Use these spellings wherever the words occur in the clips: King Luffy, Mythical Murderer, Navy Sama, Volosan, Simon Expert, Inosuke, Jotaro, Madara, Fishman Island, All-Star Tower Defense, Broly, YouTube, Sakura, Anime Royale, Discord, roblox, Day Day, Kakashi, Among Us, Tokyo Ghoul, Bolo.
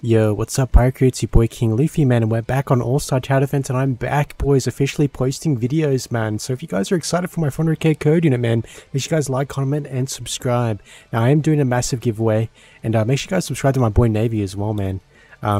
Yo, what's up Pirate Crew? It's your boy King Luffy, man, and we're back on All-Star Tower Defense, and I'm back, boys, officially posting videos, man. So if you guys are excited for my 400k code unit, man, make sure you guys like, comment, and subscribe. Now, I am doing a massive giveaway, and make sure you guys subscribe to my boy Navy as well, man.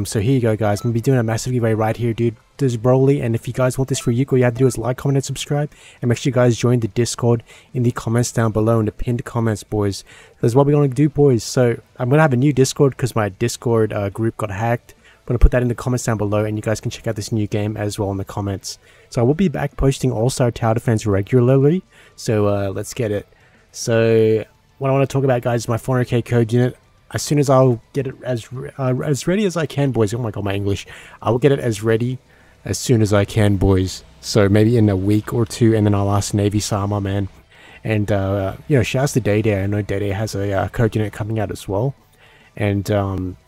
So here you go, guys. I'm going to be doing a massive giveaway right here, dude. There's Broly, and if you guys want this for you, all you have to do is like, comment, and subscribe, and make sure you guys join the Discord in the comments down below, in the pinned comments, boys. That's what we're going to do, boys. So I'm going to have a new Discord because my Discord group got hacked. I'm going to put that in the comments down below, and you guys can check out this new game as well in the comments. So I will be back posting All-Star Tower Defense regularly, so let's get it. So what I want to talk about, guys, is my 400k code unit. As soon as I'll get it as ready as I can, boys. Oh my god, my English. I will get it as ready as soon as I can, boys. So maybe in a week or two, and then I'll ask Navy Sama, man. And, you know, shout out to Day Day. I know Day Day has a code unit coming out as well. And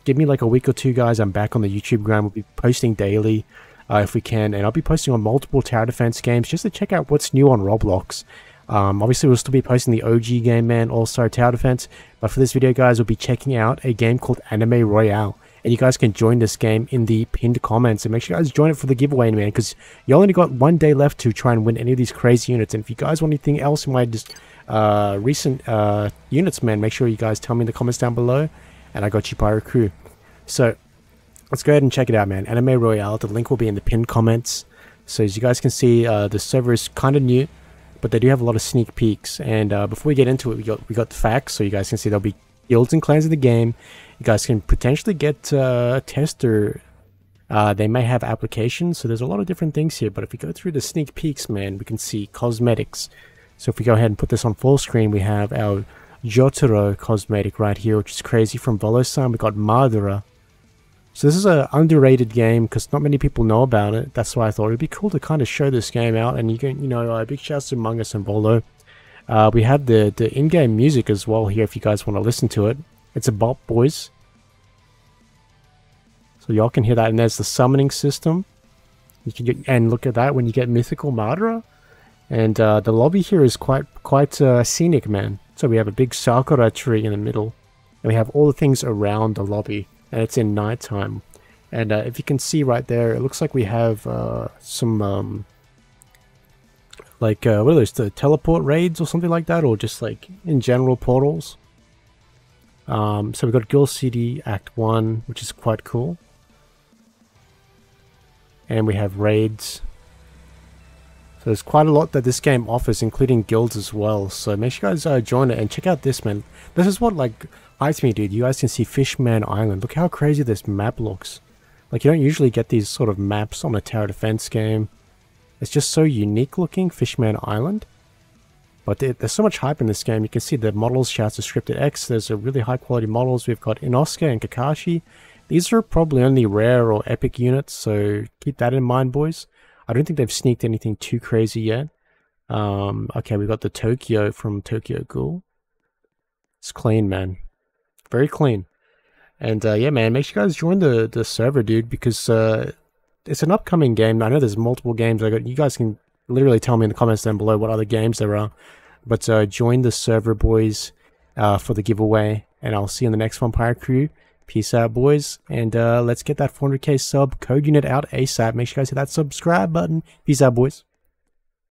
give me like a week or two, guys. I'm back on the YouTube grind. We'll be posting daily if we can. And I'll be posting on multiple tower defense games just to check out what's new on Roblox. Obviously, we'll still be posting the OG game, man, All-Star Tower Defense. But for this video, guys, we'll be checking out a game called Anime Royale. And you guys can join this game in the pinned comments. And make sure you guys join it for the giveaway, man, because you only got one day left to try and win any of these crazy units. And if you guys want anything else in my recent units, man, make sure you guys tell me in the comments down below. And I got you, Pirate Crew. So, let's go ahead and check it out, man. Anime Royale. The link will be in the pinned comments. So, as you guys can see, the server is kind of new, but they do have a lot of sneak peeks. And before we get into it, we got the facts, so you guys can see there'll be guilds and clans in the game. You guys can potentially get a tester. They may have applications, so there's a lot of different things here. But if we go through the sneak peeks, man, we can see cosmetics. So if we go ahead and put this on full screen, we have our Jotaro cosmetic right here, which is crazy, from Volosan. We got Madara. So this is an underrated game because not many people know about it. That's why I thought it'd be cool to kind of show this game out. And you can, you know, big shouts to Among Us and Bolo. We have the in-game music as well here if you guys want to listen to it. It's a bop, boys. So y'all can hear that. And there's the summoning system. You can get, and look at that when you get Mythical Murderer. And the lobby here is quite scenic, man. So we have a big Sakura tree in the middle, and we have all the things around the lobby. And it's in nighttime, and if you can see right there, it looks like we have some what are those, the teleport raids or something like that, or just like in general portals. So we've got Girl City Act 1, which is quite cool, and we have raids. So there's quite a lot that this game offers, including guilds as well. So make sure you guys join it and check out this, man. This is what like hypes me, dude. You guys can see Fishman Island. Look how crazy this map looks. Like, you don't usually get these sort of maps on a tower defense game. It's just so unique looking, Fishman Island. But there's so much hype in this game. You can see the models, shouts to Scripted X. There's a really high quality models. We've got Inosuke and Kakashi. These are probably only rare or epic units, so keep that in mind, boys. I don't think they've sneaked anything too crazy yet. Okay, we've got the Tokyo from Tokyo Ghoul. It's clean, man. Very clean. And yeah, man, make sure you guys join the server, dude, because it's an upcoming game. I know there's multiple games. You guys can literally tell me in the comments down below what other games there are. But join the server, boys, for the giveaway. And I'll see you in the next one, Pirate Crew. Peace out, boys, and let's get that 400k sub code unit out ASAP. Make sure you guys hit that subscribe button. Peace out, boys.